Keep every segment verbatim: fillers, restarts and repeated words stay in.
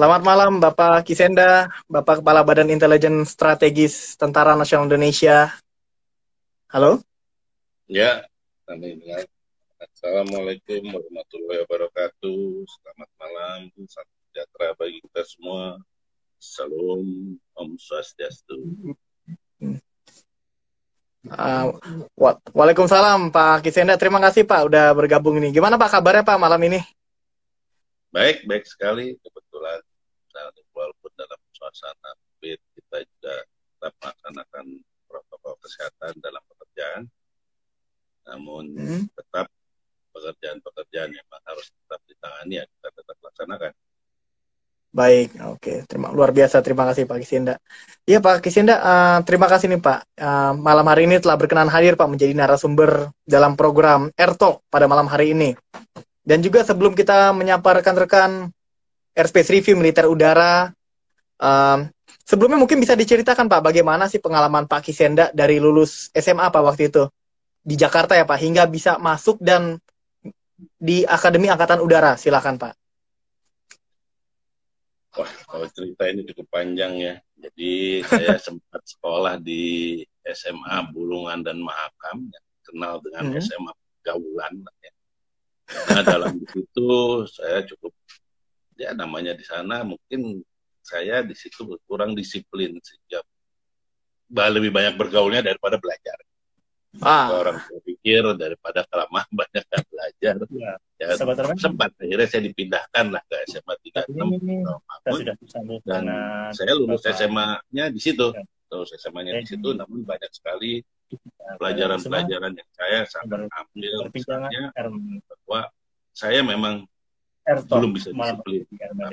Selamat malam Bapak Kisenda, Bapak Kepala Badan Intelijen Strategis Tentara Nasional Indonesia. Halo? Ya, kami dengar. Assalamualaikum warahmatullahi wabarakatuh. Selamat malam, salam sejahtera bagi kita semua. Salam Om Swastiastu. Uh, wa Waalaikumsalam Pak Kisenda, terima kasih Pak udah bergabung ini. Gimana Pak kabarnya Pak malam ini? Baik, baik sekali. Kebetulan walaupun dalam suasana COVID, kita juga tetap melaksanakan protokol kesehatan dalam pekerjaan. Namun hmm. tetap pekerjaan-pekerjaan yang harus tetap ditangani ya kita tetap laksanakan. Baik, oke. Okay. Terima luar biasa. Terima kasih Pak Kisenda. Iya Pak Kisenda, uh, terima kasih nih Pak. Uh, malam hari ini telah berkenan hadir Pak menjadi narasumber dalam program Erto pada malam hari ini. Dan juga sebelum kita menyapa rekan-rekan Airspace Review Militer Udara, um, sebelumnya mungkin bisa diceritakan Pak, bagaimana sih pengalaman Pak Kisenda dari lulus S M A Pak waktu itu di Jakarta ya Pak, hingga bisa masuk dan di Akademi Angkatan Udara, silakan Pak. Wah, kalau cerita ini cukup panjang ya. Jadi saya sempat sekolah di S M A Bulungan dan Mahakam, kenal dengan hmm. S M A Gaulan ya. Nah, dalam itu saya cukup, ya namanya di sana mungkin saya di situ kurang disiplin sehingga lebih banyak bergaulnya daripada belajar. Ah. Orang berpikir daripada kelamaan banyak yang belajar. Ya, ya, sempat akhirnya saya dipindahkan lah ke S M A tiga enam. Dan saya lulus S M A-nya di situ. Terus S M A-nya di situ, namun banyak sekali pelajaran-pelajaran yang saya sangat ambil, misalnya bahwa saya memang Erto, belum bisa disiplin. Nah,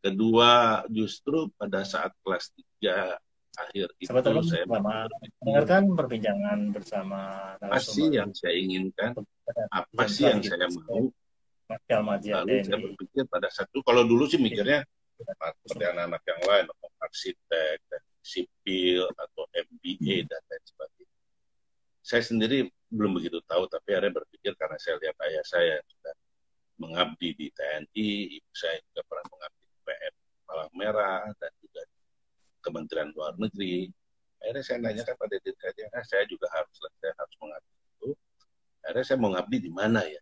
kedua, justru pada saat kelas tiga akhir itu Sebetul saya mendengarkan perbincangan bersama apa sih yang saya inginkan, apa sih yang saya mau, lalu saya berpikir pada saat itu, kalau dulu sih mikirnya seperti anak-anak yang lain, arsitek, sipil atau M B A dan lain sebagainya. Saya sendiri belum begitu tahu, tapi akhirnya berpikir karena saya lihat ayah saya sudah mengabdi di T N I, ibu saya juga pernah mengabdi di P M Palang Merah dan juga di Kementerian Luar Negeri. Akhirnya saya nanyakan pada diri saya, ah, saya juga harus saya harus mengabdi itu. Akhirnya saya mengabdi di mana ya?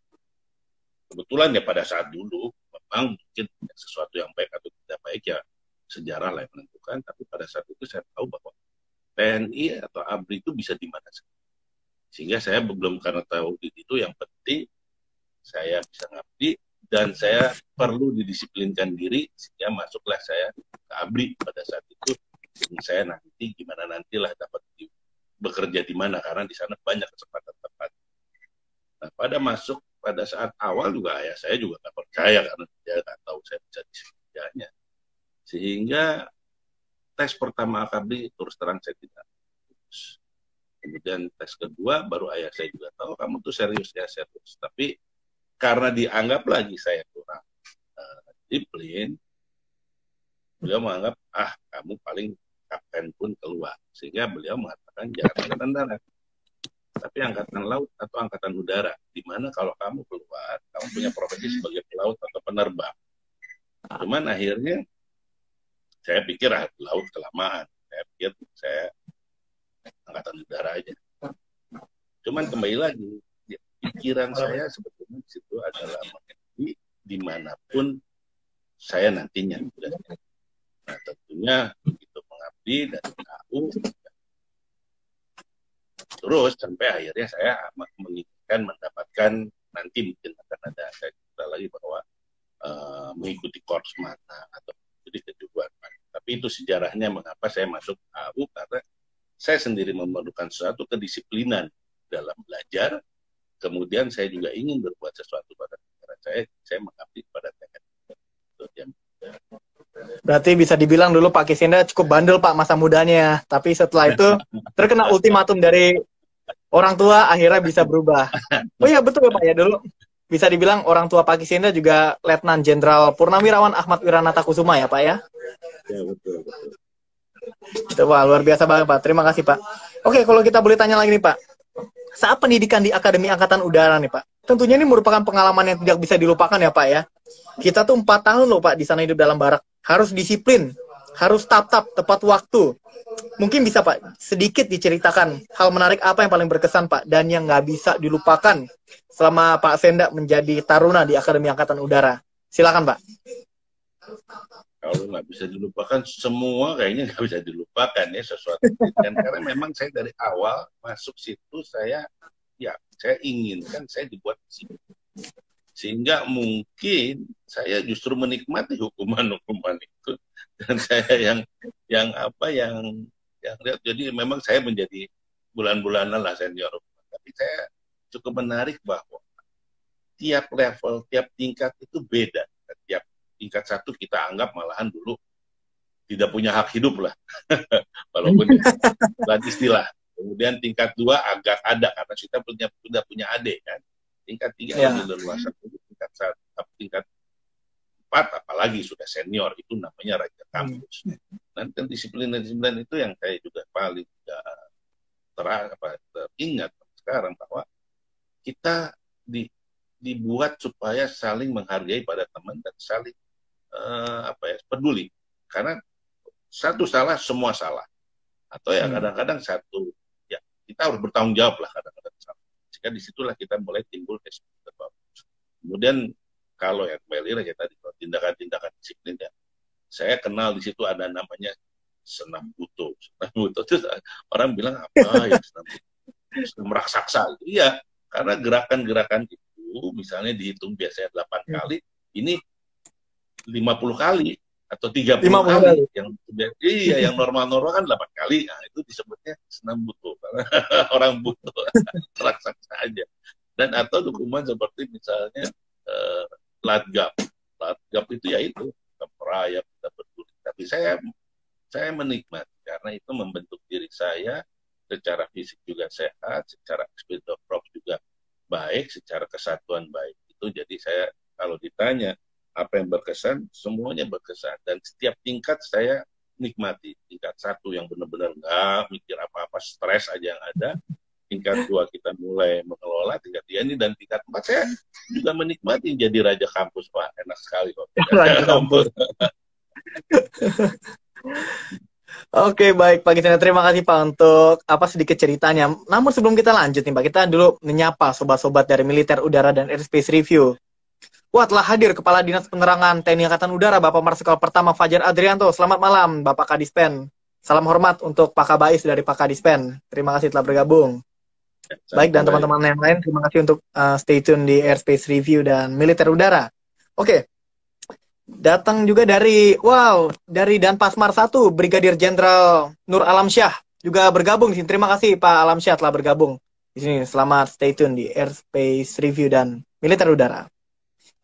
Kebetulan ya pada saat dulu memang mungkin sesuatu yang baik atau tidak baik ya sejarah lah yang menentukan, tapi pada saat itu saya tahu bahwa T N I atau A B R I itu bisa di mana saja. Sehingga saya belum karena tahu itu, yang penting saya bisa ngabdi dan saya perlu didisiplinkan diri, sehingga masuklah saya ke A B R I pada saat itu. Saya nanti gimana nantilah dapat di, bekerja di mana, karena di sana banyak kesempatan tempat. Nah, pada masuk pada saat awal juga ayah saya juga nggak percaya karena dia nggak tahu saya bisa disiplinkannya. Sehingga tes pertama A K B terus terang saya tidak lulus. Kemudian tes kedua baru ayah saya juga tahu, kamu tuh serius ya serius. Tapi karena dianggap lagi saya kurang uh, disiplin, beliau menganggap ah kamu paling kapten pun keluar. Sehingga beliau mengatakan jangan angkatan darat, tapi angkatan laut atau angkatan udara. Dimana kalau kamu keluar, kamu punya profesi sebagai pelaut atau penerbang. Cuman akhirnya saya pikir ah, laut kelamaan. Saya pikir saya angkatan udara aja. Cuman kembali lagi, pikiran saya sebetulnya di situ adalah mengenai dimanapun saya nantinya. Nah tentunya begitu mengabdi dan tahu. Terus sampai akhirnya saya menginginkan mendapatkan, nanti mungkin akan ada saya cerita lagi bahwa uh, mengikuti kors mana atau jadi kejujuran. Tapi itu sejarahnya mengapa saya masuk A U, karena saya sendiri memerlukan suatu kedisiplinan dalam belajar. Kemudian saya juga ingin berbuat sesuatu pada negara saya, saya mengabdi pada T N I. Berarti bisa dibilang dulu Pak Kisenda cukup bandel Pak masa mudanya, tapi setelah itu terkena ultimatum dari orang tua akhirnya bisa berubah. Oh iya betul ya Pak ya dulu. Bisa dibilang orang tua Pak Kisenda juga Letnan Jenderal Purnawirawan Achmad Wiranatakusumah ya Pak ya? Ya betul, betul. Itu Pak, luar biasa banget Pak. Terima kasih Pak. Oke, kalau kita boleh tanya lagi nih Pak. Saat pendidikan di Akademi Angkatan Udara nih Pak, tentunya ini merupakan pengalaman yang tidak bisa dilupakan ya Pak ya. Kita tuh empat tahun loh Pak di sana hidup dalam barak. Harus disiplin, harus tatap, tepat waktu. Mungkin bisa Pak sedikit diceritakan hal menarik apa yang paling berkesan Pak dan yang nggak bisa dilupakan selama Pak Senda menjadi Taruna di Akademi Angkatan Udara. Silakan Pak. Kalau nggak bisa dilupakan, semua kayaknya nggak bisa dilupakan ya sesuatu. Dan karena memang saya dari awal masuk situ, saya ya saya inginkan saya dibuat disitu. Sehingga mungkin saya justru menikmati hukuman-hukuman itu. Dan saya yang yang apa yang yang lihat. Jadi memang saya menjadi bulan-bulanan lah senior. Tapi saya cukup menarik bahwa tiap level, tiap tingkat itu beda. Tiap tingkat satu kita anggap malahan dulu tidak punya hak hidup lah, walaupun lagi istilah. Kemudian tingkat dua agak ada karena kita punya sudah punya adik kan. Tingkat tiga ya. Lebih leluasa. Tingkat satu, tingkat empat apalagi sudah senior itu namanya raja kampus. Nanti disiplin-disiplin itu yang saya juga paling terang apa teringat sekarang bahwa kita di, dibuat supaya saling menghargai pada teman dan saling Uh, apa ya peduli, karena satu salah semua salah, atau ya kadang-kadang hmm. satu ya kita harus bertanggung jawab lah kadang-kadang salah. Jika disitulah kita mulai timbul disiplin terbagus. Kemudian kalau yang kembali lagi tadi kalau tindakan-tindakan disiplin ya, saya kenal di situ ada namanya senam buto, senam buto terus orang bilang apa ya senam buto, senam raksasa, iya karena gerakan-gerakan itu misalnya dihitung biasanya delapan hmm. kali, ini lima puluh kali atau tiga puluh kali, kali yang iya yang normal-normal kan delapan kali, nah, itu disebutnya senam butuh karena orang butuh raksasa aja. Dan atau dukungan seperti misalnya eh, latgap latgap itu ya itu kita merayap, kita peduli. Tapi saya saya menikmati karena itu membentuk diri saya secara fisik juga sehat, secara speed of prop juga baik, secara kesatuan baik. Itu jadi saya kalau ditanya apa yang berkesan, semuanya berkesan. Dan setiap tingkat saya nikmati. Tingkat satu yang benar-benar nggak mikir apa-apa, stres aja yang ada. Tingkat dua kita mulai mengelola, tingkat tiga ini, dan tingkat empat saya juga menikmati jadi raja kampus. Wah, enak sekali kok. Raja kampus. Oke, baik Pak Kisenda. Terima kasih Pak untuk apa sedikit ceritanya. Namun sebelum kita lanjut nih Pak, kita dulu menyapa sobat-sobat dari Militer Udara dan Airspace Review. Wah, telah hadir Kepala Dinas Penerangan T N I Angkatan Udara, Bapak Marsekal Pertama Fajar Adrianto. Selamat malam, Bapak Kadispen. Salam hormat untuk Pak Kabais dari Pak Kadispen. Terima kasih telah bergabung. Ya, baik, dan teman-teman yang lain, terima kasih untuk uh, stay tune di Airspace Review dan Militer Udara. Oke, datang juga dari, wow, dari Danpasmar satu, Brigadir Jenderal Nur Alam Syah. Juga bergabung di sini. Terima kasih Pak Alam Syah telah bergabung di sini. Selamat stay tune di Airspace Review dan Militer Udara.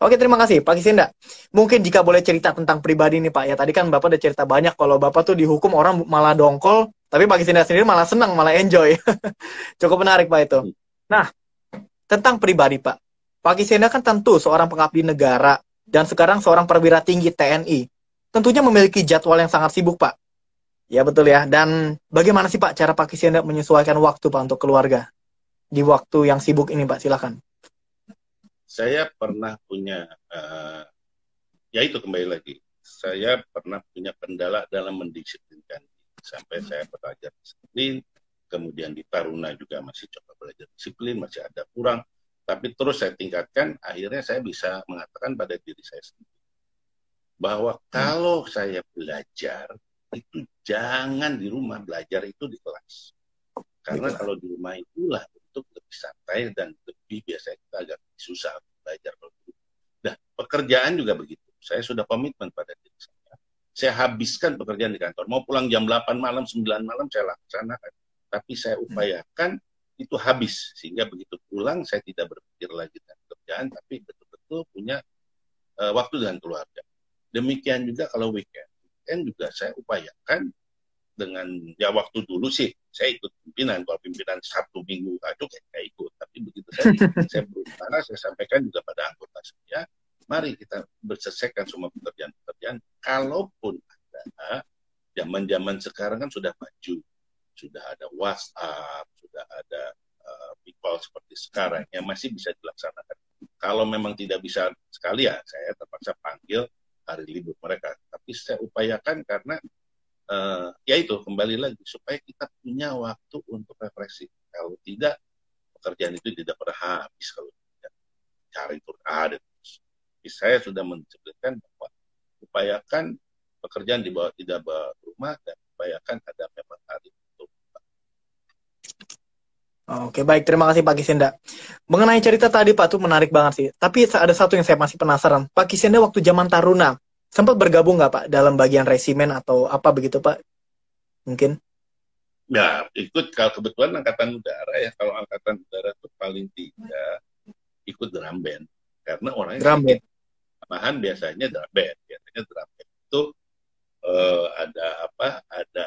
Oke, terima kasih Pak Kisenda. Mungkin jika boleh cerita tentang pribadi nih Pak. Ya tadi kan Bapak udah cerita banyak kalau Bapak tuh dihukum orang malah dongkol, tapi Pak Kisenda sendiri malah senang, malah enjoy. Cukup menarik Pak itu. Nah, tentang pribadi Pak. Pak Kisenda kan tentu seorang pengabdi negara dan sekarang seorang perwira tinggi T N I. Tentunya memiliki jadwal yang sangat sibuk Pak. Ya betul ya. Dan bagaimana sih Pak cara Pak Kisenda menyesuaikan waktu Pak untuk keluarga di waktu yang sibuk ini Pak? Silakan. Saya pernah punya, uh, ya itu kembali lagi, saya pernah punya kendala dalam mendisiplinkan. Sampai saya belajar disiplin, kemudian di Taruna juga masih coba belajar disiplin, masih ada kurang. Tapi terus saya tingkatkan, akhirnya saya bisa mengatakan pada diri saya sendiri. Bahwa kalau saya belajar, itu jangan di rumah, belajar itu di kelas. Karena kalau di rumah itulah untuk lebih santai dan lebih biasa kita agak susah belajar. Nah, pekerjaan juga begitu. Saya sudah komitmen pada diri saya. Saya habiskan pekerjaan di kantor. Mau pulang jam delapan malam, sembilan malam, saya laksanakan. Tapi saya upayakan itu habis. Sehingga begitu pulang, saya tidak berpikir lagi tentang pekerjaan, tapi betul-betul punya uh, waktu dengan keluarga. Demikian juga kalau weekend. Weekend juga saya upayakan dengan, ya waktu dulu sih, saya ikut pimpinan. Kalau pimpinan Sabtu Minggu kacuk, ya saya ikut. Tapi begitu saya, saya berusaha, saya sampaikan juga pada anggota saya, mari kita berselesaikan semua pekerjaan-pekerjaan. Kalaupun ada, zaman-zaman sekarang kan sudah maju. Sudah ada WhatsApp, sudah ada uh, people seperti sekarang, yang masih bisa dilaksanakan. Kalau memang tidak bisa sekali ya, saya terpaksa panggil hari libur mereka. Tapi saya upayakan karena uh, ya itu kembali lagi supaya kita punya waktu untuk refleksi. Kalau tidak, pekerjaan itu tidak pernah habis kalau tidak cari turun ada. Saya sudah menyebutkan bahwa upayakan pekerjaan di bawah tidak berumah dan upayakan ada memang hari itu. Oke, baik, terima kasih Pak Kisenda. Mengenai cerita tadi Pak tuh menarik banget sih. Tapi ada satu yang saya masih penasaran. Pak Kisenda waktu zaman Taruna sempat bergabung nggak Pak dalam bagian resimen atau apa begitu Pak? Mungkin? Ya ikut, kalau kebetulan Angkatan Udara ya, kalau Angkatan Udara tuh paling tidak ikut drum band karena orangnya drum band. Bahan biasanya drum band, biasanya drum band itu eh, ada apa? Ada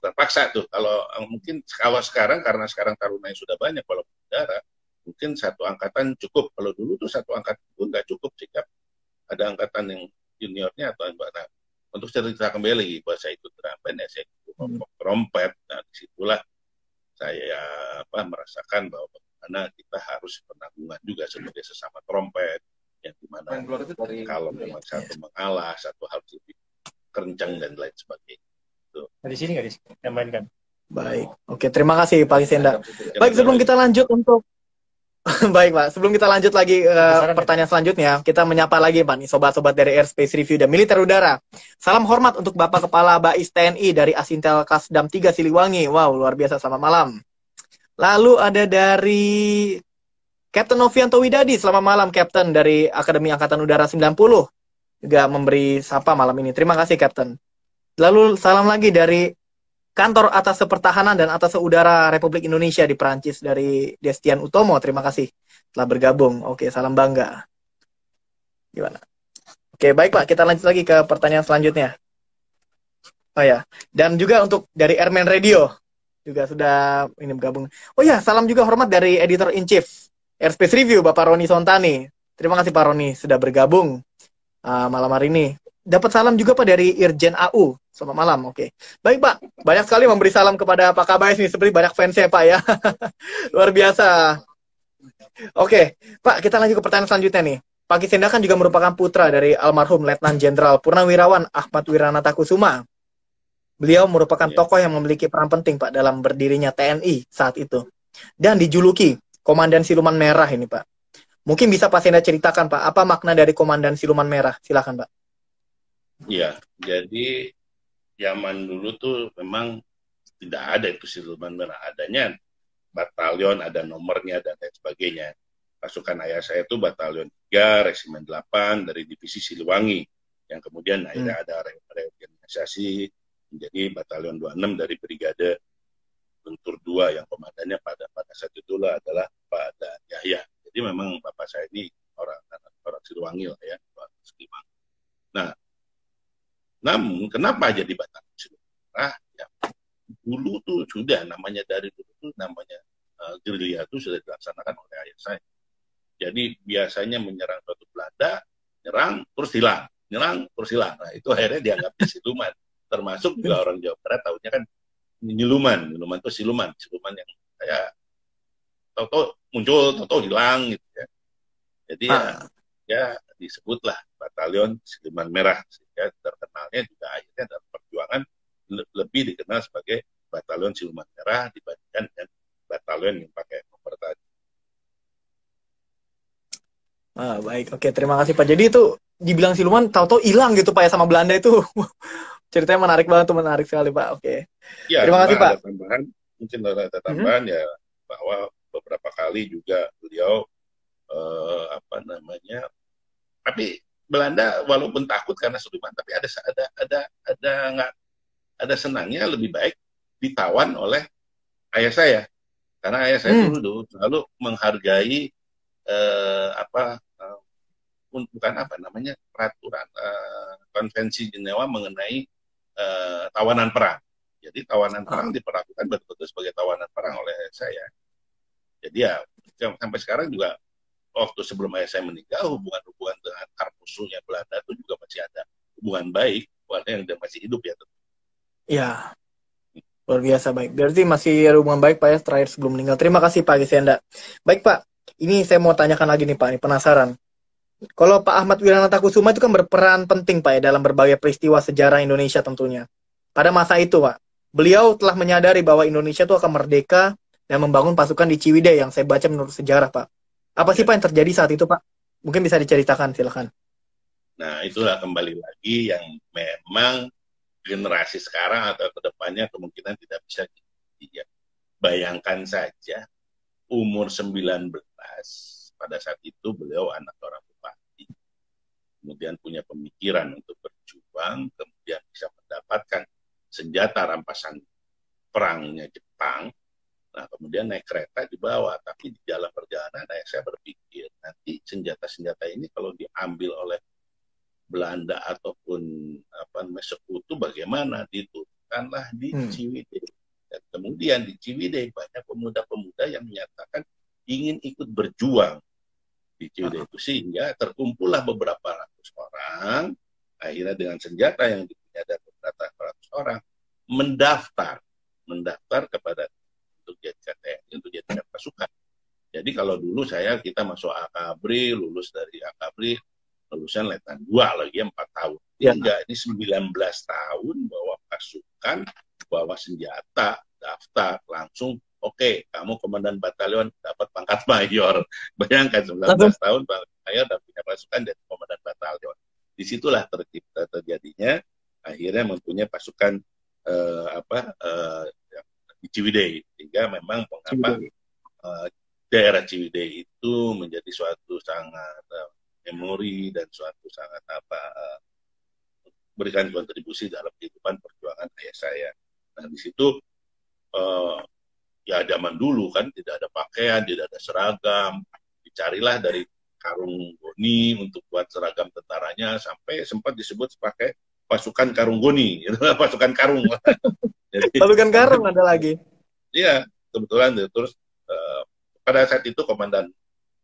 terpaksa tuh, kalau mungkin kalau sekarang karena sekarang tarunanya sudah banyak, kalau udara mungkin satu angkatan cukup. Kalau dulu tuh satu angkatan pun nggak cukup sikap ada angkatan yang juniornya atau yang barat. Untuk cerita kembali bahwa saya ikut drum band, saya ikut kelompok trompet, nah disitulah saya apa merasakan bahwa bagaimana kita harus penanggungan juga sebagai sesama trompet, yang dimana kalau memang satu mengalah satu harus lebih kencang dan lain sebagainya. Nah, di sini nggak di sini yang mainkan. Baik, oke, terima kasih Pak Kisenda. Baik, sebelum kita lanjut untuk baik Pak, sebelum kita lanjut lagi uh, pertanyaan ya? Selanjutnya, kita menyapa lagi Pak nih sobat-sobat dari Airspace Review dan Militer Udara. Salam hormat untuk Bapak Kepala B A I S T N I dari Asintel Kasdam tiga Siliwangi. Wow, luar biasa, selamat malam. Lalu ada dari Kapten Novianto Widadi, selamat malam Kapten dari Akademi Angkatan Udara sembilan puluh. Juga memberi sapa malam ini. Terima kasih Kapten. Lalu salam lagi dari Kantor Atase Pertahanan dan Atase Udara Republik Indonesia di Perancis dari Destian Utomo. Terima kasih telah bergabung. Oke, salam bangga. Gimana? Oke, baik Pak, kita lanjut lagi ke pertanyaan selanjutnya. Oh ya, dan juga untuk dari Airman Radio juga sudah ini bergabung. Oh ya, salam juga hormat dari Editor in Chief Airspace Review Bapak Roni Sontani. Terima kasih Pak Roni sudah bergabung uh, malam hari ini. Dapat salam juga Pak dari Irjen A U. Selamat malam, oke. Baik Pak, banyak sekali memberi salam kepada Pak Kabais nih, seperti banyak fansnya Pak ya. Luar biasa. Oke, Pak, kita lanjut ke pertanyaan selanjutnya nih. Pak Kisenda kan juga merupakan putra dari almarhum Letnan Jenderal Purnawirawan Achmad Wiranatakusumah. Beliau merupakan tokoh yang memiliki peran penting Pak dalam berdirinya T N I saat itu. Dan dijuluki Komandan Siluman Merah ini Pak. Mungkin bisa Pak Kisenda ceritakan Pak, apa makna dari Komandan Siluman Merah? Silakan Pak. Iya, jadi zaman dulu tuh memang tidak ada itu Siluman Merah, adanya batalion, ada nomornya dan lain sebagainya. Pasukan ayah saya itu Batalion tiga resimen delapan dari divisi Siliwangi, yang kemudian hmm. akhirnya ada reorganisasi menjadi Batalion dua puluh enam dari Brigade Lentur dua yang komandannya pada pada saat itulah adalah Pak Dan Yahya. Jadi memang bapak saya ini orang orang Siliwangi lah ya, orang Siliwangi. Nah, namun kenapa jadi Batalion Siluman Merah? Ya, dulu tuh sudah namanya dari dulu tuh namanya uh, gerilya itu sudah dilaksanakan oleh ayah saya. Jadi biasanya menyerang suatu Belanda, nyerang terus hilang, nyerang terus hilang. Nah itu akhirnya dianggapnya siluman. Termasuk juga orang Jawa Barat tahunya kan nyiluman, nyiluman itu siluman, siluman yang kayak toto muncul, toto hilang gitu ya. Jadi ah. ya, ya disebutlah Batalion Siluman Merah, sehingga terkenalnya juga akhirnya dalam perjuangan le lebih dikenal sebagai Batalion Siluman Merah dibandingkan dengan batalion yang pakai nomor tadi. Ah, baik, oke, terima kasih Pak. Jadi itu dibilang siluman, tahu-tahu hilang gitu Pak ya sama Belanda itu. Ceritanya menarik banget tuh, menarik sekali Pak. Oke, ya, terima kasih Pak. Ada tambahan, mungkin ada tambahan mm-hmm. ya bahwa beberapa kali juga beliau eh, apa namanya. Tapi Belanda walaupun takut karena Siluman, tapi ada ada ada ada nggak ada senangnya lebih baik ditawan oleh ayah saya, karena ayah saya hmm. dulu selalu menghargai eh, apa eh, bukan apa namanya peraturan eh, konvensi Jenewa mengenai eh, tawanan perang. Jadi tawanan perang oh. diperlakukan betul-betul sebagai tawanan perang oleh ayah saya. Jadi ya sampai sekarang juga. Waktu sebelum ayah saya menikah, hubungan-hubungan dengan musuhnya Belanda itu juga masih ada hubungan baik, walaupun yang masih hidup ya. Ya, luar biasa baik. Berarti masih ada hubungan baik Pak ya terakhir sebelum meninggal. Terima kasih Pak Kisenda. Baik Pak, Ini saya mau tanyakan lagi nih Pak, ini penasaran. Kalau Pak Achmad Wiranatakusumah itu kan berperan penting Pak ya dalam berbagai peristiwa sejarah Indonesia tentunya. Pada masa itu Pak, beliau telah menyadari bahwa Indonesia itu akan merdeka dan membangun pasukan di Ciwidey yang saya baca menurut sejarah Pak. Apa sih Pak yang terjadi saat itu Pak? Mungkin bisa diceritakan, silakan. Nah itulah kembali lagi yang memang generasi sekarang atau kedepannya kemungkinan tidak bisa dijaga. Bayangkan saja umur sembilan belas pada saat itu beliau anak orang bupati, kemudian punya pemikiran untuk berjuang, kemudian bisa mendapatkan senjata rampasan perangnya Jepang. Nah kemudian naik kereta dibawa, tapi di jalan perjalanan nah, saya berpikir nanti senjata-senjata ini kalau diambil oleh Belanda ataupun apa namanya sekutu bagaimana, diturunkanlah di hmm. Ciwidey. Dan kemudian di Ciwidey banyak pemuda-pemuda yang menyatakan ingin ikut berjuang di Ciwidey itu, sehingga terkumpullah beberapa ratus orang, akhirnya dengan senjata yang dipunyai ada beberapa ratus orang mendaftar mendaftar kepada untuk jadikan T N I, untuk jadikan pasukan. Jadi kalau dulu saya kita masuk A K B R I, lulus dari A K B R I lulusan Letnan dua lagi empat tahun. Ya, enggak, ini sembilan belas tahun bawa pasukan, bawa senjata, daftar langsung. Oke, kamu komandan batalion dapat pangkat mayor. Bayangkan sembilan belas tahun pangkat mayor dan punya pasukan jadi komandan batalion. Disitulah tercipta terjadinya akhirnya mempunyai pasukan eh, apa eh, di Ciwidey, sehingga memang mengapa eh, daerah Ciwidey itu menjadi suatu sangat eh, memori dan suatu sangat apa eh, berikan kontribusi dalam kehidupan perjuangan ayah saya. Nah di situ eh, ya zaman dulu kan tidak ada pakaian, tidak ada seragam, dicarilah dari karung goni untuk buat seragam tentaranya, sampai sempat disebut pakai pasukan karung goni, pasukan karung. Jadi, pasukan karung ada lagi. Iya, kebetulan terus eh, pada saat itu komandan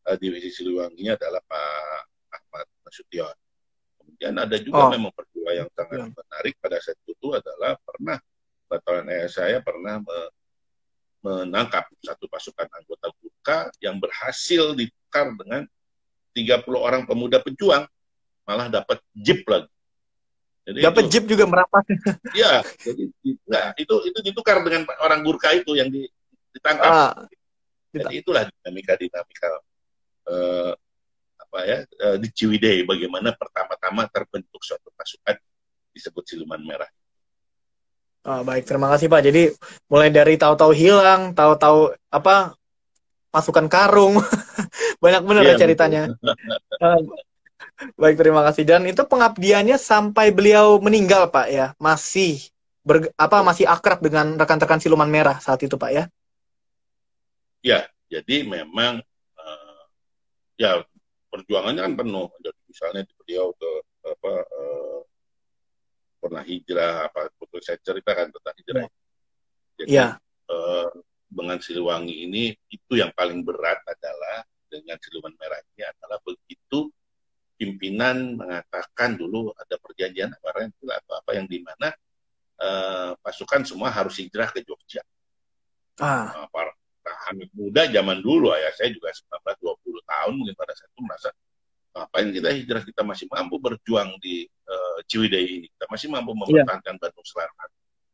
eh, divisi Siliwangi adalah Pak Achmad Nasution. Kemudian ada juga oh. memang peristiwa yang sangat hmm. menarik pada saat itu adalah pernah batalion ayah saya pernah me- menangkap satu pasukan anggota Gurkha yang berhasil ditukar dengan tiga puluh orang pemuda pejuang, malah dapat jeep lagi. Dapat jeep juga merampas. Iya, jadi nah, itu itu ditukar dengan orang Gurkha itu yang ditangkap. Ah, jadi itulah dinamika-dinamika eh, apa ya eh, di Ciwidey, bagaimana pertama-tama terbentuk suatu pasukan disebut Siluman Merah. Oh, baik, terima kasih Pak. Jadi mulai dari tahu-tahu hilang, tahu-tahu apa pasukan karung, banyak benar ya, ya ceritanya. Baik, terima kasih. Dan itu pengabdiannya sampai beliau meninggal Pak ya, masih ber, apa masih akrab dengan rekan-rekan Siluman Merah saat itu Pak ya? Ya, jadi memang uh, ya perjuangannya kan penuh. Jadi misalnya beliau ke apa. Uh, pernah hijrah, apa betul saya ceritakan tentang hijrah. Jadi ya. eh, dengan Siliwangi ini itu yang paling berat adalah dengan Siluman Merah ini adalah begitu pimpinan mengatakan dulu ada perjanjian apa atau apa yang di mana eh, pasukan semua harus hijrah ke Jogja. Ah. Nah, para anak muda zaman dulu ayah saya juga sembilan belas dua puluh tahun mungkin pada saat itu merasa ngapain kita hijrah, kita masih mampu berjuang di uh, Ciwidey ini, kita masih mampu mempertahankan yeah. Bandung Selatan,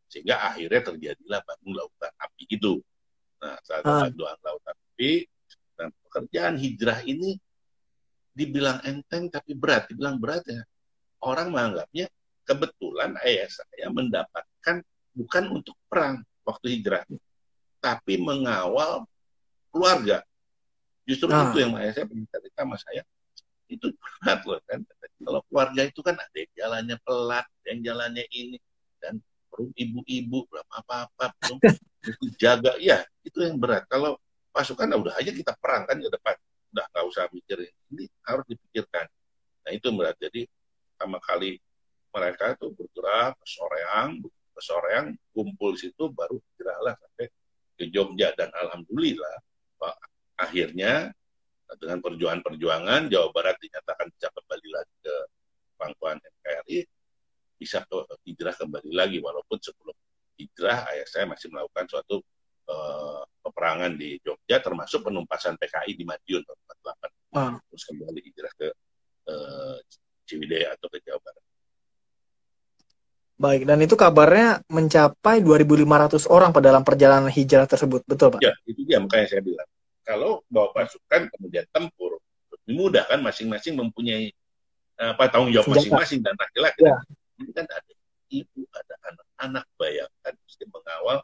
sehingga akhirnya terjadilah Bandung Lautan Api itu. Nah saat ah. Bandung Lautan Api dan pekerjaan hijrah ini dibilang enteng tapi berat, dibilang berat ya orang menganggapnya. Kebetulan ayah saya mendapatkan bukan untuk perang waktu hijrah, tapi mengawal keluarga. Justru ah. itu yang ayah saya cerita sama saya. Itu berat loh kan, kalau keluarga itu kan ada yang jalannya pelat, ada yang jalannya ini, dan belum ibu-ibu, belum apa-apa, belum jaga, ya itu yang berat. Kalau pasukan, nah udah aja kita perang kan ke depan, udah nggak usah mikirin, ini harus dipikirkan. Nah itu berat, jadi pertama kali mereka tuh bergerak ke Soreang, ke Soreang, kumpul situ, baru bergeraklah sampai ke Jogja, dan alhamdulillah, Pak, akhirnya dengan perjuangan-perjuangan Jawa Barat dinyatakan bisa kembali lagi ke pangkuan N K R I, bisa hijrah kembali lagi, walaupun sebelum hijrah ayah saya masih melakukan suatu eh, peperangan di Jogja, termasuk penumpasan P K I di Madiun tahun empat puluh delapan. Ah. Terus kembali hijrah ke eh, Ciwidey atau ke Jawa Barat. Baik, dan itu kabarnya mencapai dua ribu lima ratus orang pada dalam perjalanan hijrah tersebut, betul Pak? Ya, itu dia makanya saya bilang. Kalau bawa pasukan kemudian tempur, lebih mudah kan, masing-masing mempunyai apa tanggung jawab masing-masing, dan laki-laki. Ya. Ini kan ada ibu, ada anak-anak, bayangkan mesti mengawal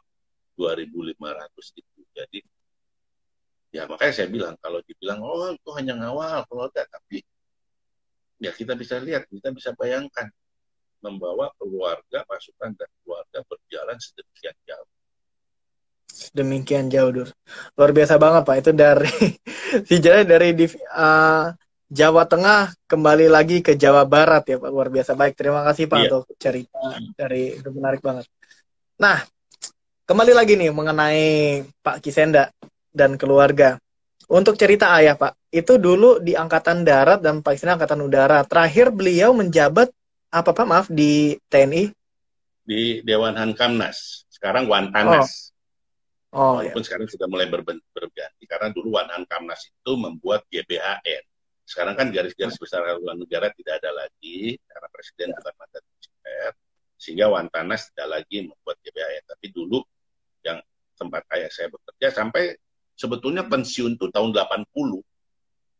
dua ribu lima ratus itu. Jadi, ya makanya saya bilang, kalau dibilang, oh itu hanya ngawal, kalau enggak, tapi ya kita bisa lihat, kita bisa bayangkan. Membawa keluarga, pasukan, dan keluarga berjalan sedemikian jauh. Sedemikian jauh, Dur. Luar biasa banget, Pak. Itu dari sejarah dari uh, Jawa Tengah kembali lagi ke Jawa Barat, ya Pak. Luar biasa. Baik, terima kasih, Pak, untuk iya. cerita dari, itu menarik banget. Nah, kembali lagi nih mengenai Pak Kisenda dan keluarga. Untuk cerita ayah, Pak, itu dulu di Angkatan Darat dan Pak Kisenda Angkatan Udara. Terakhir beliau menjabat apa Pak, maaf, di T N I? Di Dewan Hankamnas, sekarang Wantanas. Oh, oh walaupun ya. Sekarang sudah mulai berganti, karena dulu Wanhankamnas itu membuat G B H N. Sekarang kan garis-garis besar haluan negara tidak ada lagi, karena presiden bukan mantan presiden, sehingga Wantanas tidak lagi membuat G B H N. Tapi dulu yang tempat ayah saya bekerja, sampai sebetulnya pensiun itu tahun delapan puluh.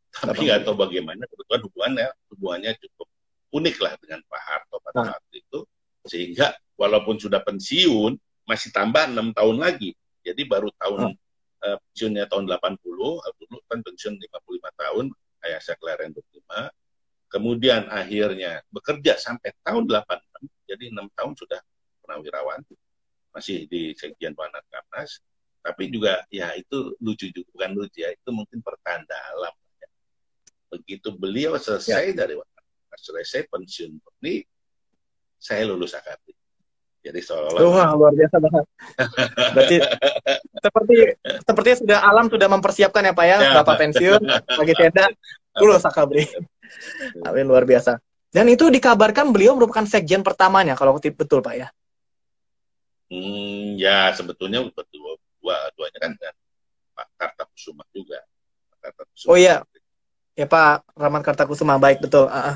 Tapi nggak tahu bagaimana, kebetulan hubungannya, hubungannya cukup unik lah dengan Pak Harto pada nah. waktu itu, sehingga walaupun sudah pensiun masih tambah enam tahun lagi. Jadi baru tahun nah. uh, pensiunnya tahun delapan puluh, dulu kan pensiun lima puluh lima tahun, ayah saya kelahiran dua puluh lima. Kemudian akhirnya bekerja sampai tahun delapan puluh enam, jadi enam tahun sudah purnawirawan, masih di sekjen Wanhankamnas. Tapi juga ya itu lucu juga, bukan lucu ya, itu mungkin pertanda alam. Ya. Begitu beliau selesai ya. dari selesai pensiun ini, saya lulus A K B. Jadi seolah-olah Wah, luar biasa banget. Berarti seperti sepertinya sudah alam sudah mempersiapkan ya Pak ya, ya Bapak pensiun bagi Tenda lulus A K B. Amin, luar biasa. Dan itu dikabarkan beliau merupakan sekjen pertamanya kalau kutip betul Pak ya. Hmm, ya sebetulnya berdua duanya kan dengan Pak Kartakusuma juga. Pak Kartakusuma. Oh iya. Ya Pak Rahmat Kartakusuma, baik betul. Uh,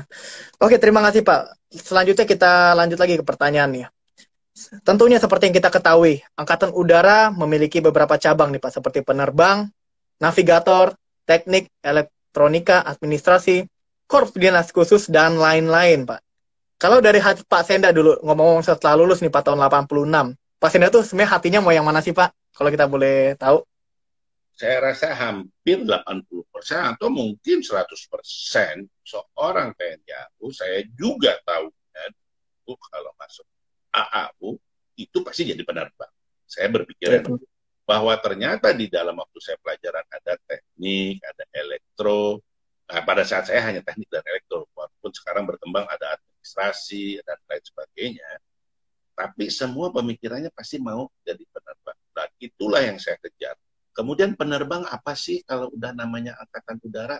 Oke, terima kasih Pak. Selanjutnya kita lanjut lagi ke pertanyaannya. Tentunya seperti yang kita ketahui, Angkatan Udara memiliki beberapa cabang nih Pak, seperti penerbang, navigator, teknik, elektronika, administrasi, korps dinas khusus, dan lain-lain Pak. Kalau dari hati Pak Senda dulu, ngomong-ngomong setelah lulus nih Pak tahun delapan puluh enam, Pak Senda tuh sebenarnya hatinya mau yang mana sih Pak? Kalau kita boleh tahu. Saya rasa hampir delapan puluh persen atau mungkin seratus persen seorang T N I A U, saya juga tahu kan, kalau masuk A A U itu pasti jadi penerbang. Saya berpikiran ya. bahwa ternyata di dalam waktu saya pelajaran ada teknik, ada elektro. Nah, pada saat saya hanya teknik dan elektro, walaupun sekarang berkembang ada administrasi dan lain sebagainya. Tapi semua pemikirannya pasti mau jadi penerbang. Dan itulah yang saya kejar. Kemudian penerbang apa sih kalau udah namanya Angkatan Udara?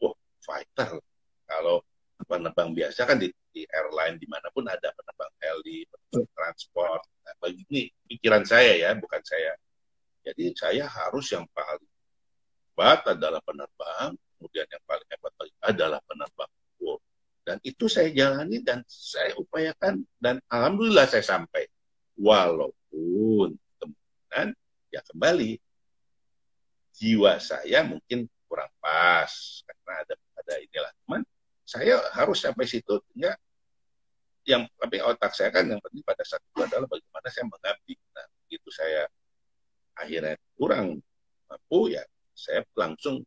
Wah, fighter. Kalau penerbang biasa kan di, di airline dimanapun ada penerbang heli, penerbang transport. Nah, begini pikiran saya ya, bukan saya. Jadi saya harus yang paling hebat adalah penerbang, kemudian yang paling hebat adalah penerbang. Wow. Dan itu saya jalani dan saya upayakan. Dan alhamdulillah saya sampai. Walaupun kemungkinan ya kembali. Jiwa saya mungkin kurang pas karena ada ada inilah, teman saya harus sampai situ. Enggak, yang tapi otak saya kan yang penting pada saat itu adalah bagaimana saya mengabdi. Nah, begitu saya akhirnya kurang mampu ya saya langsung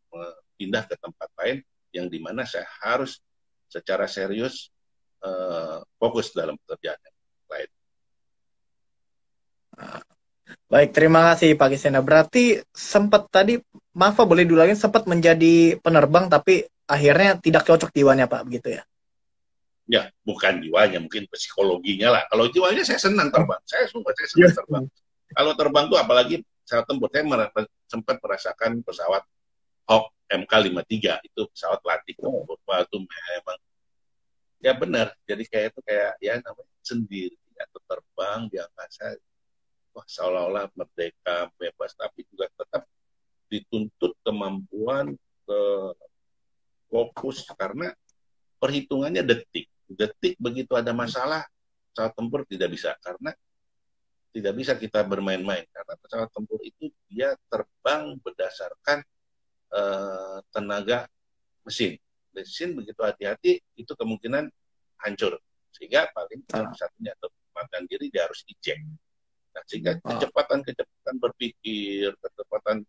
pindah ke tempat lain yang dimana saya harus secara serius uh, fokus dalam pekerjaan yang lain. Nah. Baik, terima kasih Pak Kisenda. Berarti sempat tadi, maaf Pak, boleh dulu lagi, sempat menjadi penerbang tapi akhirnya tidak cocok jiwanya Pak, begitu ya? Ya, bukan jiwanya, mungkin psikologinya lah. Kalau jiwanya saya senang terbang, saya suka, saya senang yeah. terbang. Kalau terbang itu apalagi pesawat tempur, saya sempat merasakan pesawat Hawk M K lima tiga, itu pesawat latih. Oh. Itu memang, ya benar, jadi kayak itu kayak ya namanya sendiri, atau terbang di angkasa. seolah-olah merdeka, bebas, tapi juga tetap dituntut kemampuan ke fokus, karena perhitungannya detik. Detik begitu ada masalah, pesawat tempur tidak bisa, karena tidak bisa kita bermain-main, karena pesawat tempur itu dia terbang berdasarkan eh, tenaga mesin. Mesin begitu hati-hati, itu kemungkinan hancur. Sehingga paling salah satunya atau kematian diri dia harus ejek. Nah, sehingga kecepatan-kecepatan berpikir, kecepatan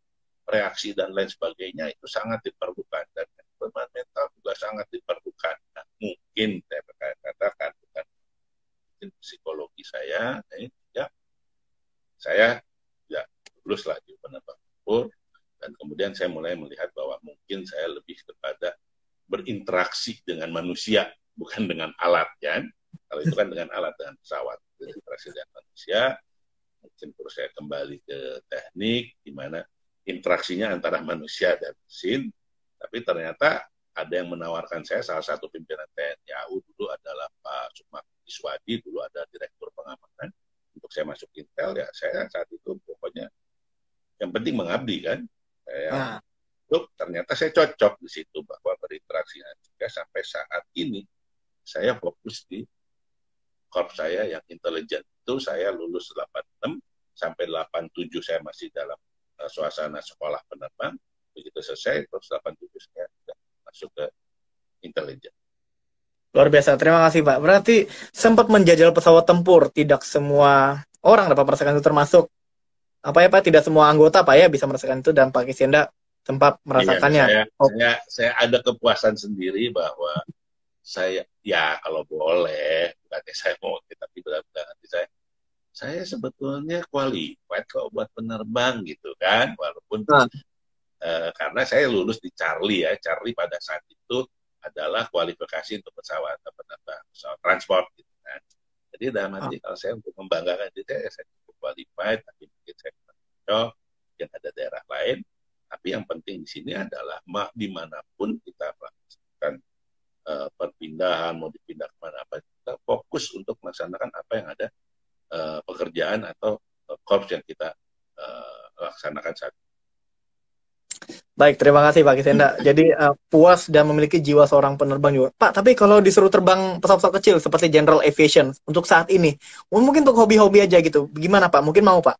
reaksi dan lain sebagainya itu sangat diperlukan, dan kecepatan mental juga sangat diperlukan. Nah, mungkin saya katakan bukan mungkin psikologi saya, eh, ya saya ya lulus lah di penebak tempur, dan kemudian saya mulai melihat bahwa mungkin saya lebih kepada berinteraksi dengan manusia, bukan dengan alat, ya. Kalau itu kan dengan alat, dengan pesawat. Interaksi dengan manusia, mungkin terus saya kembali ke teknik, di mana interaksinya antara manusia dan mesin. Tapi ternyata ada yang menawarkan saya, salah satu pimpinan T N I A U dulu adalah Pak Sumardi, dulu ada Direktur Pengamanan, untuk saya masuk Intel, ya saya saat itu pokoknya yang penting mengabdi, kan. Saya, nah. Ternyata saya cocok di situ bahwa berinteraksi juga sampai saat ini saya fokus di korps saya yang intelijen. Itu saya lulus delapan enam sampai delapan tujuh saya masih dalam uh, suasana sekolah penerbang. Begitu selesai terus delapan tujuh saya sudah masuk ke intelijen. Luar biasa, terima kasih Pak. Berarti sempat menjajal pesawat tempur, tidak semua orang dapat merasakan itu, termasuk apa ya Pak? Tidak semua anggota Pak ya bisa merasakan itu, dan Pak Kisenda tempat merasakannya. Iya, saya, oh. saya, saya ada kepuasan sendiri bahwa saya, ya kalau boleh, bukannya saya mau, tapi benar-benar nanti saya, saya sebetulnya qualified kalau buat penerbang gitu kan, walaupun nah. eh, karena saya lulus di Charlie ya, Charlie pada saat itu adalah kualifikasi untuk pesawat penerbang, pesawat transport gitu kan. Jadi dalam arti oh. kalau saya untuk membanggakan diri saya, saya cukup qualified, tapi mungkin saya cocok, mungkin ada daerah lain. Tapi yang penting di sini adalah dimanapun kita melakukan uh, perpindahan, mau dipindah kemana apa, kita fokus untuk melaksanakan apa yang ada uh, pekerjaan atau uh, korps yang kita uh, laksanakan saat ini. Baik, terima kasih Pak Kisenda. Jadi uh, puas dan memiliki jiwa seorang penerbang juga. Pak, tapi kalau disuruh terbang pesawat-pesawat kecil seperti General Aviation untuk saat ini, mungkin untuk hobi-hobi aja gitu, gimana Pak? Mungkin mau Pak?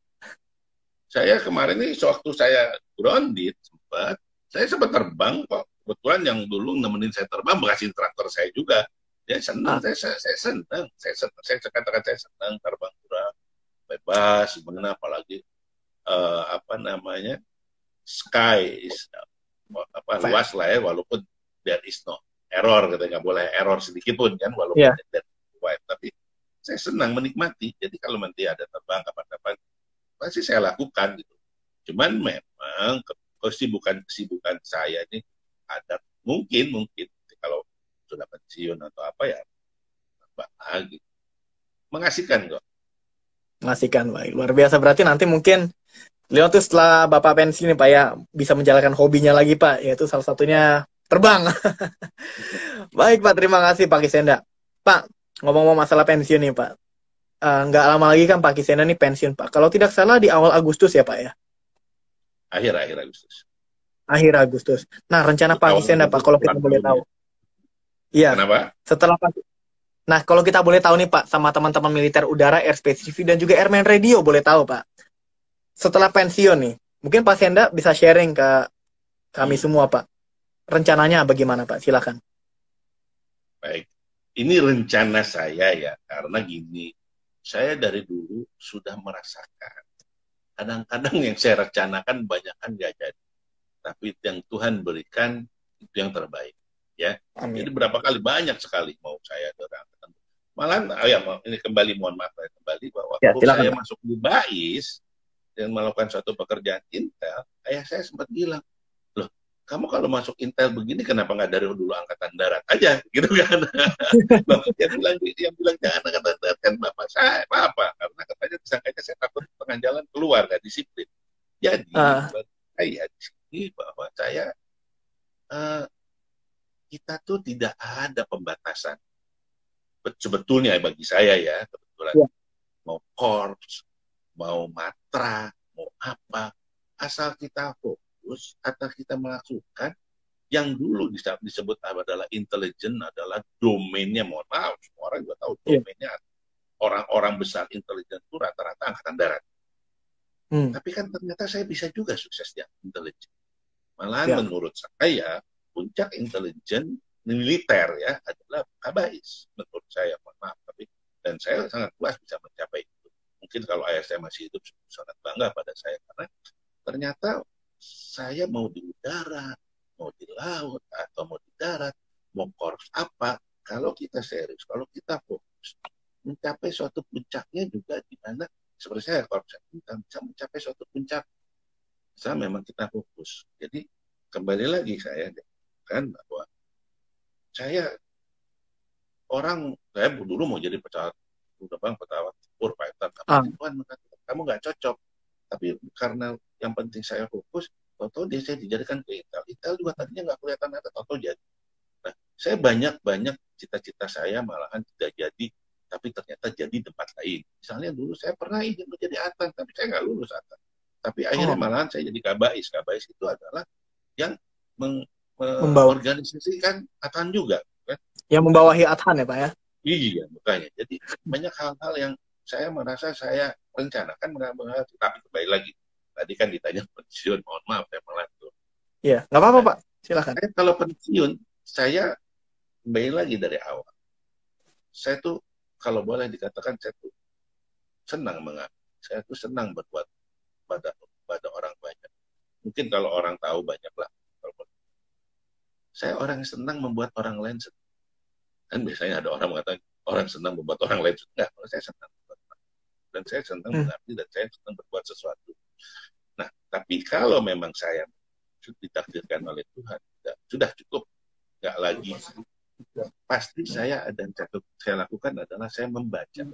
Saya kemarin ini waktu saya grounded sempat, saya sempat terbang kok. Kebetulan yang dulu nemenin saya terbang bekas instruktur saya juga. Dia senang, saya, saya, saya senang, saya senang, saya katakan saya senang terbang kurang bebas, sebenarnya apalagi uh, apa namanya sky is uh, apa luas lah ya, walaupun there is no error, katanya nggak boleh error sedikit pun kan, walaupun yeah. there is wide, tapi saya senang menikmati. Jadi kalau nanti ada terbang kapan-kapan pasti saya lakukan gitu. Cuman memang kesibukan kesibukan saya ini ada mungkin mungkin kalau sudah pensiun atau apa ya lagi. Mengasihkan kok. Mengasihkan, baik. Luar biasa, berarti nanti mungkin beliau tuh setelah Bapak pensiun Pak ya bisa menjalankan hobinya lagi Pak, yaitu salah satunya terbang. Baik Pak, terima kasih Pak Kisenda. Pak, ngomong-ngomong masalah pensiun nih Pak. Nggak uh, lama lagi kan Pak Kisenda nih pensiun Pak. Kalau tidak salah di awal Agustus ya Pak ya? Akhir-akhir Agustus. Akhir Agustus. Nah rencana di Pak Kisenda Pak, kalau kita boleh tahu. Iya. Kenapa? Setelah Pak. Nah kalau kita boleh tahu nih Pak, sama teman-teman Militer Udara, Airspace Review, dan juga Airman Radio boleh tahu Pak. Setelah pensiun nih, mungkin Pak Kisenda bisa sharing ke kami hmm. semua Pak. Rencananya bagaimana Pak? Silakan. Baik. Ini rencana saya ya, karena gini. Saya dari dulu sudah merasakan, kadang-kadang yang saya rencanakan banyakkan gak jadi, tapi yang Tuhan berikan itu yang terbaik, ya. Amin. Jadi berapa kali, banyak sekali mau saya dorong. Malah, oh ya, ini kembali mohon maaf saya kembali bahwa ya, saya masuk di BAIS dan melakukan suatu pekerjaan Intel, ayah saya sempat bilang, loh, kamu kalau masuk Intel begini kenapa nggak dari dulu Angkatan Darat aja, gitu kan? Dia bilang, dia bilang jangan Angkatan Darat. Bapak saya, Bapak, karena katanya disangkanya saya takut tengah jalan keluar, gak disiplin. Jadi, uh. saya di sini bahwa saya, uh, kita tuh tidak ada pembatasan. Sebetulnya bagi saya ya, kebetulan yeah. mau korps, mau matra, mau apa, asal kita fokus atau kita melakukan yang dulu disebut adalah intelijen, adalah domainnya, mohon maaf, semua orang juga tahu domainnya orang-orang besar intelijen itu rata-rata angkatan darat. Hmm. Tapi kan ternyata saya bisa juga sukses di intelijen. Malahan ya. Menurut saya, puncak intelijen militer ya adalah Kabais. Menurut saya, mohon maaf, tapi dan saya sangat puas bisa mencapai itu. Mungkin kalau ayah saya masih hidup, sangat bangga pada saya. Karena ternyata saya mau di udara, mau di laut, atau mau di darat, mau korps apa, kalau kita serius, kalau kita fokus, mencapai suatu puncaknya juga di mana, seperti saya, korps kita bisa mencapai suatu puncak. Saya memang kita fokus. Jadi, kembali lagi saya, kan, bahwa saya, orang, saya dulu mau jadi pesawat, udah bang, pesawat, tempur, fighter, ah. Kamu nggak cocok. Tapi karena yang penting saya fokus, Toto dia saya dijadikan ke Intel. Intel juga tadinya nggak kelihatan ada, Toto jadi. Nah, saya banyak-banyak cita-cita saya malahan tidak jadi, tapi ternyata jadi tempat lain. Misalnya dulu saya pernah ingin menjadi Atan, tapi saya nggak lulus Atan. Tapi akhirnya oh. malahan saya jadi Kabais. Kabais itu adalah yang meng- mengorganisasikan Atan juga. Kan? Yang membawahi Atan ya Pak ya? Iya, makanya. Jadi banyak hal-hal yang saya merasa saya rencanakan, tapi kembali lagi. Tadi kan ditanya pensiun, mohon maaf saya malah itu. Iya, nggak apa-apa Pak, silakan. Saya, kalau pensiun, saya kembali lagi dari awal. Saya tuh kalau boleh dikatakan saya tuh senang mengabdi. Saya tuh senang berbuat pada pada orang banyak. Mungkin kalau orang tahu banyak lah. Saya orang senang membuat orang lain senang. Kan biasanya ada orang mengatakan orang senang membuat orang lain senang. Nggak, saya senang membuat orang. Dan saya senang hmm. mengabdi dan saya senang berbuat sesuatu. Nah, tapi kalau memang saya ditakdirkan oleh Tuhan, tidak, sudah cukup, nggak lagi. Pasti saya dan saya lakukan adalah saya membaca.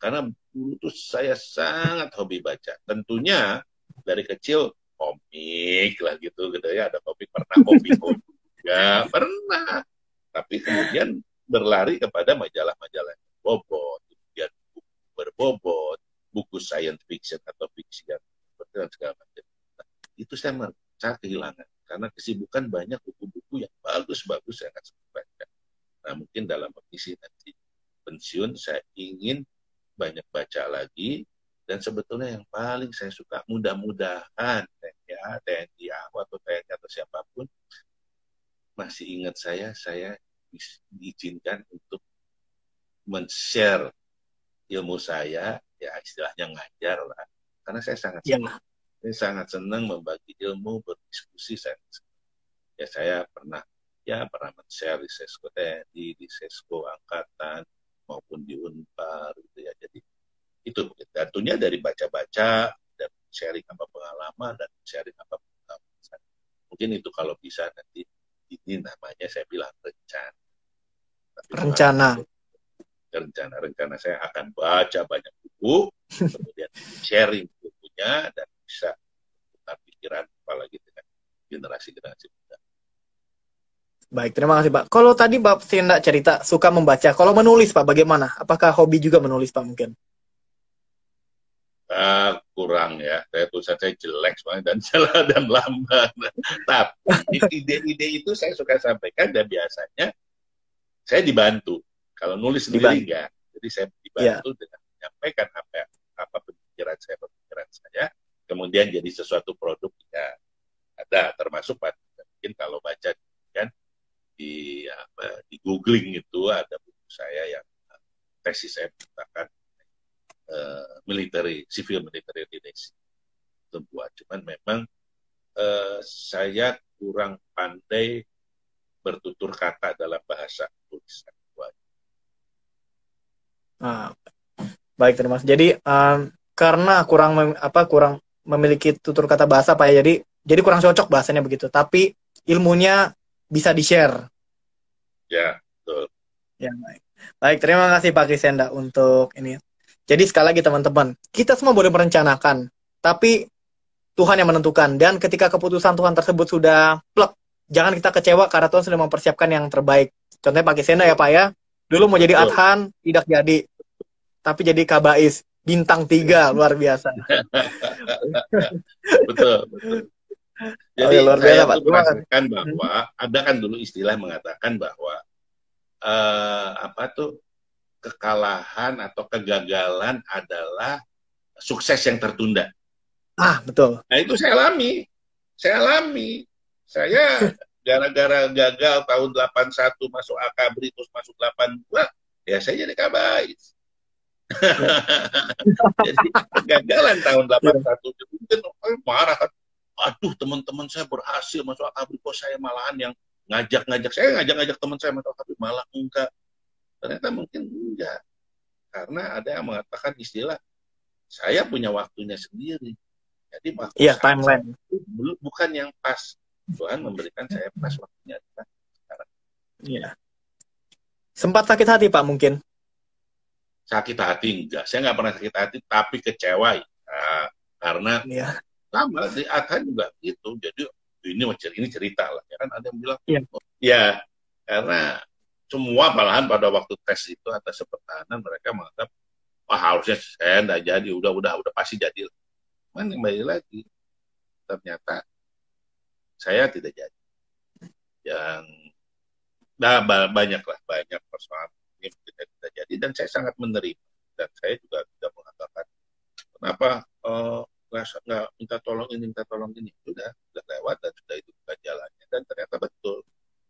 Karena dulu tuh saya sangat hobi baca. Tentunya dari kecil komik lah gitu, gitu ya. Ada komik pernah komik, komik juga pernah. Tapi kemudian berlari kepada majalah-majalah berbobot, kemudian buku berbobot, buku science fiction atau fiksi yang segala macam. Nah, itu saya merasa kehilangan karena kesibukan banyak buku-buku yang bagus-bagus yang akan saya baca. Nah mungkin dalam misi nanti pensiun saya ingin banyak baca lagi dan sebetulnya yang paling saya suka mudah-mudahan ya T N I atau T N I atau siapapun masih ingat saya, saya diizinkan untuk men-share ilmu saya ya istilahnya ngajar lah. Karena saya sangat ya. senang, saya sangat senang membagi ilmu, berdiskusi. Saya, ya saya pernah, ya pernah men-share di Sesko T N I, di Sesko Angkatan, maupun di Unpar, gitu ya. Jadi itu tentunya dari baca-baca dan sharing apa pengalaman dan sharing apa pengalaman. Mungkin itu kalau bisa nanti ini namanya saya bilang rencana. Tapi rencana. Rencana-rencana saya akan baca banyak buku, kemudian sharing bukunya dan bisa tukar pikiran apalagi dengan generasi-generasi muda. Baik, terima kasih Pak. Kalau tadi Pak Kisenda cerita suka membaca, kalau menulis Pak bagaimana? Apakah hobi juga menulis Pak mungkin? Uh, kurang ya, saya tulisan saya jelek semuanya dan salah dan lambat. Tapi ide-ide itu saya suka sampaikan dan biasanya saya dibantu. Kalau nulis sendiri enggak, jadi saya dibantu ya. Dengan menyampaikan apa apa pemikiran saya pemikiran saya, kemudian jadi sesuatu produk ya ada termasuk mungkin kalau baca kan di apa, di googling itu ada buku saya yang tesis saya mengatakan uh, military civil military Indonesia itu buat, cuman memang uh, saya kurang pandai bertutur kata dalam bahasa tulisan. Nah, baik terima kasih. Jadi um, karena kurang mem, apa kurang memiliki tutur kata bahasa Pak ya. Jadi jadi kurang cocok bahasanya begitu. Tapi ilmunya bisa di-share. Ya, betul. Ya, baik. Baik, terima kasih Pak Kisenda untuk ini. Jadi sekali lagi teman-teman, kita semua boleh merencanakan, tapi Tuhan yang menentukan dan ketika keputusan Tuhan tersebut sudah plek, jangan kita kecewa karena Tuhan sudah mempersiapkan yang terbaik. Contohnya Pak Kisenda ya Pak ya. Dulu mau jadi Atan, tidak jadi. Tapi jadi Kabais. bintang tiga, luar biasa. Betul, betul. Jadi oh, ya, luar biasa, saya merasakan bahwa ada kan dulu istilah mengatakan bahwa eh, apa tuh kekalahan atau kegagalan adalah sukses yang tertunda. Ah, betul. Nah itu saya alami, saya alami, saya gara-gara gagal tahun delapan satu masuk AKABRI terus masuk delapan dua, ya saya jadi Kabais. Jadi kegagalan tahun delapan satu itu mungkin orang marah kan, aduh teman-teman saya berhasil masuk AKABRI kok saya malahan yang ngajak-ngajak, saya ngajak-ngajak teman saya masuk AKABRI malah enggak. Ternyata mungkin enggak, karena ada yang mengatakan istilah saya punya waktunya sendiri. Jadi waktu ya, timeline belum bukan yang pas. Tuhan memberikan saya pas waktunya sekarang. Iya. Sempat sakit hati Pak mungkin? Sakit hati enggak? Saya nggak pernah sakit hati, tapi kecewa nah, karena ya. Lama di Atan juga gitu. Jadi ini ini cerita lah. Ya kan ada yang bilang, ya, oh, ya karena semua malahan pada waktu tes itu atas pertahanan mereka menganggap wah harusnya saya enggak jadi, udah udah udah pasti jadi. Cuman kembali lagi ternyata saya tidak jadi. Yang nah, banyaklah banyak persoalan yang tidak jadi dan saya sangat menerima dan saya juga tidak mengatakan kenapa nggak eh, nggak minta tolong ini minta tolong ini sudah sudah lewat dan sudah itu bukan jalannya dan ternyata betul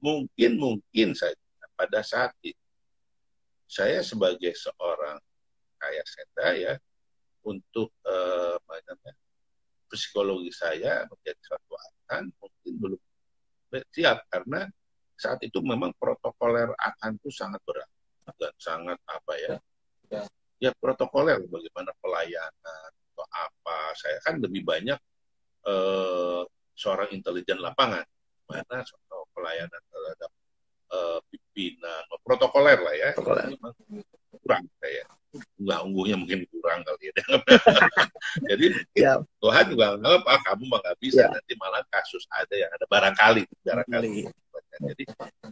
mungkin mungkin saya pada saat itu saya sebagai seorang kayak Senda ya untuk eh, psikologi saya menjadi suatu Atan mungkin belum siap karena saat itu memang protokoler Atan itu sangat berat dan sangat apa ya ya, ya protokoler bagaimana pelayanan atau apa saya kan lebih banyak eh, seorang intelijen lapangan mana soal pelayanan terhadap eh, pimpinan protokoler lah ya protokoler. Kurang saya nggak unggulnya mungkin kurang kali ya. Jadi ya. Tuhan juga nggak apa kamu mah nggak bisa ya. Nanti malah kasus ada yang ada barangkali barangkali jadi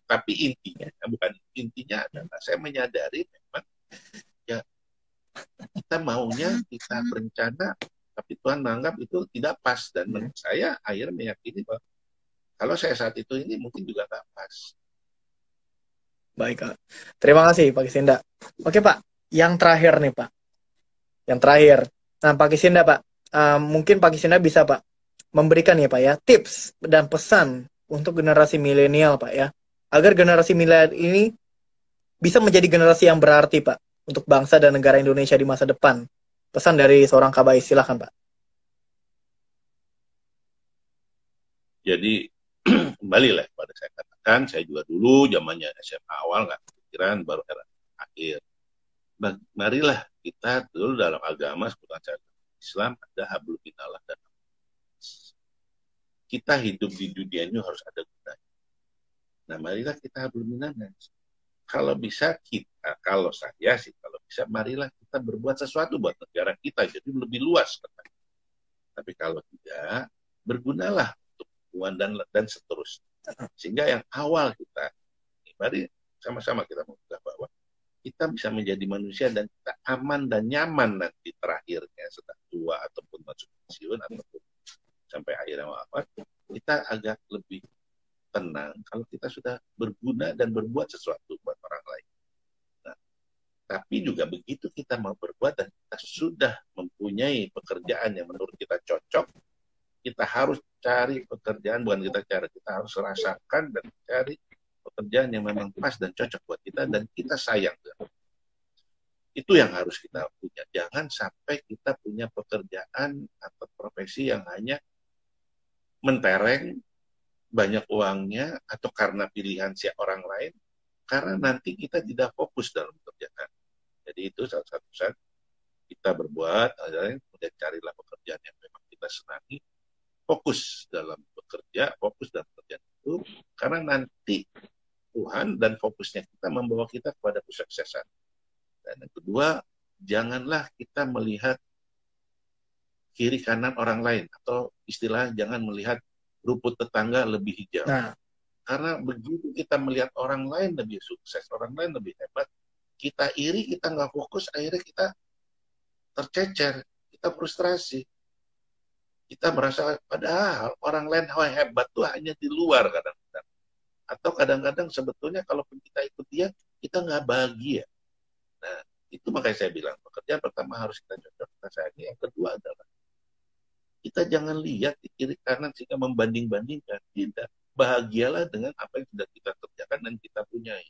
tapi intinya bukan intinya adalah saya menyadari memang ya kita maunya kita berencana tapi Tuhan menganggap itu tidak pas dan menurut saya akhirnya meyakini bahwa kalau saya saat itu ini mungkin juga nggak pas. Baik Kak, terima kasih Pak Kisenda. Oke Pak, yang terakhir nih Pak, yang terakhir. Nah Pak Kisenda Pak, uh, mungkin Pak Kisenda bisa Pak memberikan ya Pak ya tips dan pesan untuk generasi milenial Pak ya, agar generasi milenial ini bisa menjadi generasi yang berarti Pak untuk bangsa dan negara Indonesia di masa depan. Pesan dari seorang Kabais silakan Pak. Jadi kembali lah pada saya katakan, saya juga dulu zamannya S M A awal nggak kepikiran, baru era akhir. Marilah kita dulu dalam agama seputar Islam ada hablum minallah dan kita hidup di dunia ini harus ada gunanya. Nah marilah kita hablum minallah. Kalau bisa kita, kalau saya sih kalau bisa marilah kita berbuat sesuatu buat negara kita jadi lebih luas. Tapi kalau tidak bergunalah. Dan, dan seterusnya. Sehingga yang awal kita, mari sama-sama kita mengucap bahwa kita bisa menjadi manusia dan kita aman dan nyaman nanti terakhirnya setelah tua ataupun masuk pensiun ataupun sampai akhirnya wafat kita agak lebih tenang kalau kita sudah berguna dan berbuat sesuatu buat orang lain. Nah, tapi juga begitu kita mau berbuat dan kita sudah mempunyai pekerjaan yang menurut kita cocok, kita harus cari pekerjaan, bukan kita cari, kita harus rasakan dan cari pekerjaan yang memang pas dan cocok buat kita dan kita sayang. Itu yang harus kita punya. Jangan sampai kita punya pekerjaan atau profesi yang hanya mentereng, banyak uangnya, atau karena pilihan si orang lain, karena nanti kita tidak fokus dalam pekerjaan. Jadi itu satu-satu saat kita berbuat, kemudian carilah pekerjaan yang memang kita senangi, fokus dalam bekerja, fokus dalam pekerjaan itu, karena nanti Tuhan dan fokusnya kita membawa kita kepada kesuksesan. Dan yang kedua, janganlah kita melihat kiri kanan orang lain, atau istilah jangan melihat rumput tetangga lebih hijau. Nah. Karena begitu kita melihat orang lain lebih sukses, orang lain lebih hebat, kita iri, kita nggak fokus, akhirnya kita tercecer, kita frustrasi. Kita merasa padahal orang lain hebat tuh hanya di luar kadang-kadang. Atau kadang-kadang sebetulnya kalau kita ikut dia, kita nggak bahagia. Nah, itu makanya saya bilang, pekerjaan pertama harus kita cocok perasaannya. Yang kedua adalah, kita jangan lihat di kiri kanan sehingga membanding-bandingkan. Tidak, bahagialah dengan apa yang sudah kita kerjakan dan kita punyai.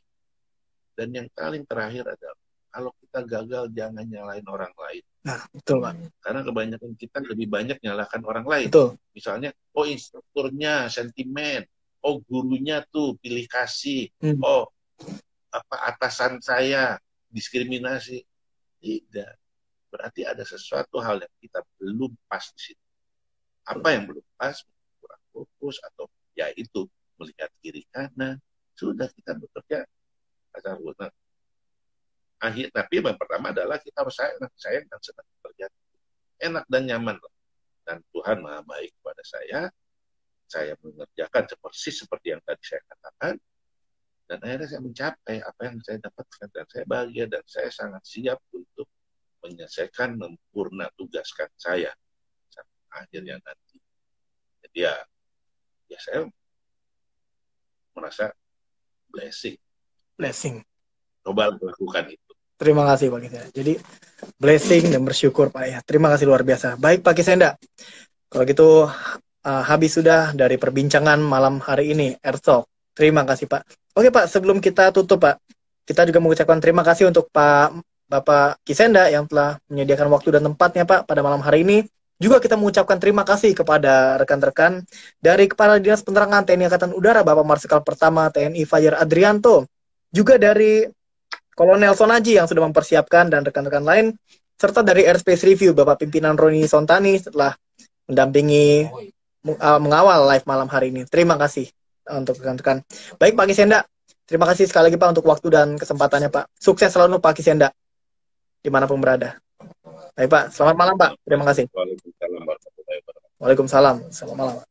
Dan yang paling terakhir adalah, kalau kita gagal, jangan nyalain orang lain. Nah, betul, Pak. Karena kebanyakan kita lebih banyak nyalakan orang lain. Betul. Misalnya, oh instrukturnya, sentimen. Oh gurunya tuh, pilih kasih. Hmm. Oh apa atasan saya, diskriminasi. Tidak. Berarti ada sesuatu hal yang kita belum pas di situ. Apa yang belum pas? Kurang fokus atau ya itu. Melihat kiri kanan. Sudah kita bekerja. Nah, akhir, tapi yang pertama adalah kita harus sayang, sayang dan senang bekerja, enak dan nyaman. Dan Tuhan maha baik kepada saya, saya mengerjakan persis seperti yang tadi saya katakan, dan akhirnya saya mencapai apa yang saya dapatkan, dan saya bahagia, dan saya sangat siap untuk menyelesaikan, sempurna tugaskan saya sampai akhirnya nanti. Jadi ya, ya saya merasa blessing. Blessing. Coba lakukan itu. Terima kasih Pak Kisenda. Jadi blessing dan bersyukur Pak ya. Terima kasih luar biasa. Baik Pak Kisenda. Kalau gitu uh, habis sudah dari perbincangan malam hari ini Erto. Terima kasih Pak. Oke Pak, sebelum kita tutup Pak, kita juga mengucapkan terima kasih untuk Pak Bapak Kisenda yang telah menyediakan waktu dan tempatnya Pak pada malam hari ini. Juga kita mengucapkan terima kasih kepada rekan-rekan dari Kepala Dinas Penerangan T N I Angkatan Udara Bapak Marsekal Pertama T N I Fajar Adrianto. Juga dari Kolonel Sonaji yang sudah mempersiapkan dan rekan-rekan lain, serta dari Airspace Review, Bapak Pimpinan Roni Sontani setelah mendampingi, uh, mengawal live malam hari ini. Terima kasih untuk rekan-rekan. Baik Pak Kisenda, terima kasih sekali lagi Pak untuk waktu dan kesempatannya Pak. Sukses selalu Pak Kisenda, dimanapun berada. Baik Pak, selamat malam Pak. Terima kasih. Waalaikumsalam. Waalaikumsalam. Selamat malam Pak.